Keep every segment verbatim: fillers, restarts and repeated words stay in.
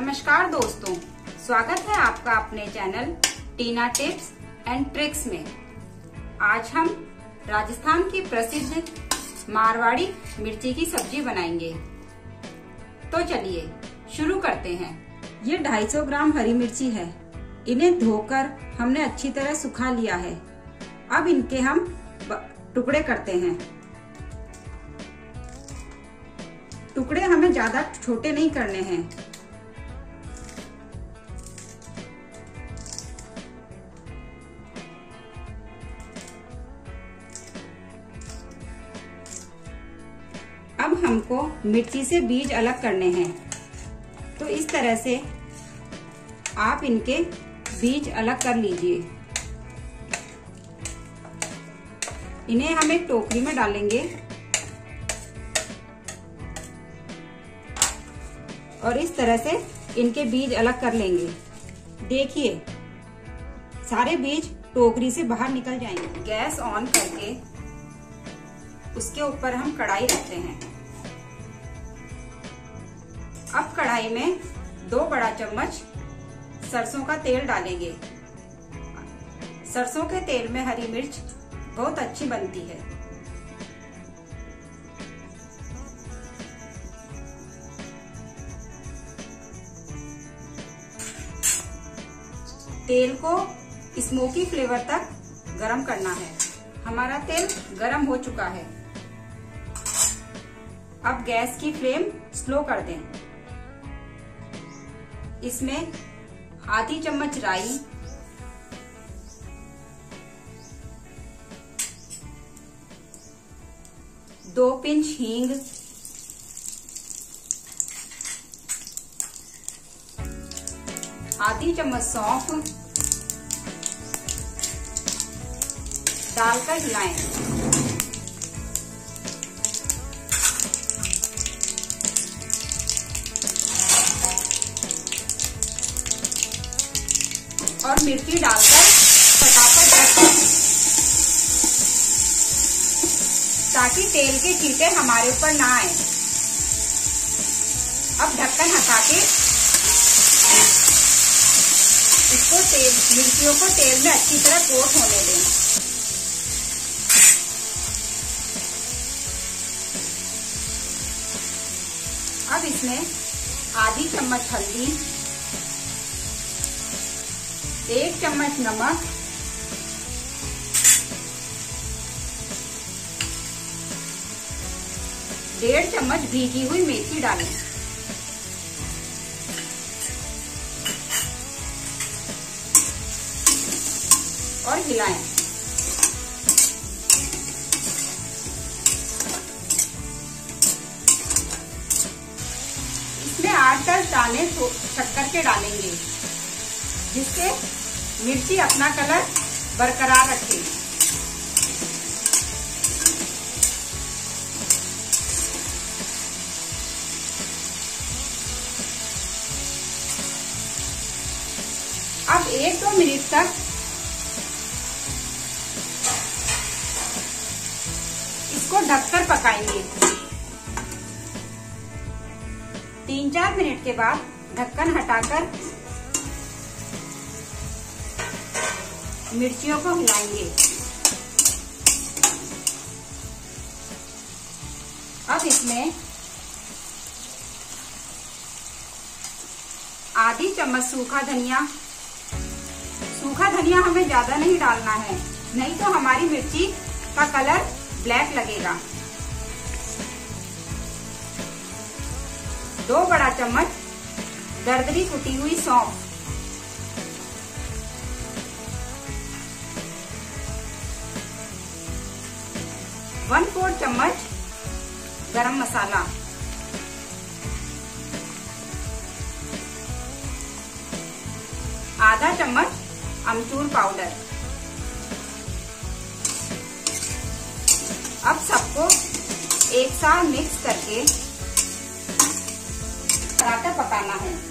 नमस्कार दोस्तों, स्वागत है आपका अपने channel Tina tips and tricks में। आज हम राजस्थान की प्रसिद्ध मारवाड़ी मिर्ची की सब्जी बनाएंगे, तो चलिए शुरू करते हैं। ये दो सौ पचास ग्राम हरी मिर्ची है। इन्हें धोकर हमने अच्छी तरह सुखा लिया है। अब इनके हम टुकड़े करते हैं। टुकड़े हमें ज्यादा छोटे नहीं करने हैं। अब हमको मिर्ची से बीज अलग करने हैं, तो इस तरह से आप इनके बीज अलग कर लीजिए। इन्हें हम एक टोकरी में डालेंगे और इस तरह से इनके बीज अलग कर लेंगे। देखिए, सारे बीज टोकरी से बाहर निकल जाएंगे। गैस ऑन करके उसके ऊपर हम कढ़ाई रखते हैं। अब कढ़ाई में दो बड़ा चम्मच सरसों का तेल डालेंगे। सरसों के तेल में हरी मिर्च बहुत अच्छी बनती है। तेल को स्मोकी फ्लेवर तक गरम करना है। हमारा तेल गरम हो चुका है। अब गैस की फ्लेम स्लो कर दें। इसमें आधी चम्मच राई, दो पिंच हींग, आधी चम्मच सौंफ डालकर हिलाएं। और मिर्ची डालकर फटाफट ढकें, ताकि तेल के छींटे हमारे ऊपर ना आए। अब ढक्कन हटा के इसको तेल मिर्चियों को तेल में अच्छी तरह कोट होने दें। अब इसमें आधी चम्मच हल्दी, एक चम्मच नमक, डेढ़ चम्मच भीगी हुई मेथी डालें। और हिलाएं। इसमें आठ दस दाने शक्कर के डालेंगे, जिससे मिर्ची अपना कलर बरकरार रखे। अब एक दो मिनट तक इसको ढककर पकाएंगे। तीन चार मिनट के बाद ढक्कन हटाकर मिर्चियों को हिलाएंगे। अब इसमें आधी चम्मच सूखा धनिया। सूखा धनिया हमें ज्यादा नहीं डालना है, नहीं तो हमारी मिर्ची का कलर ब्लैक लगेगा। दो बड़ा चम्मच दरदरी कुटी हुई सौंफ, वन फोर चम्मच गरम मसाला, आधा चम्मच अमचूर पाउडर। अब सबको एक साथ मिक्स करके पराठा पकाना है।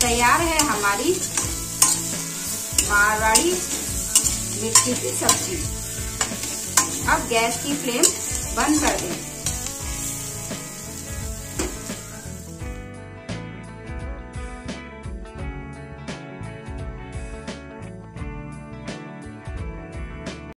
तैयार है हमारी मारवाड़ी मिर्ची की सब्जी। अब गैस की फ्लेम बंद कर दें।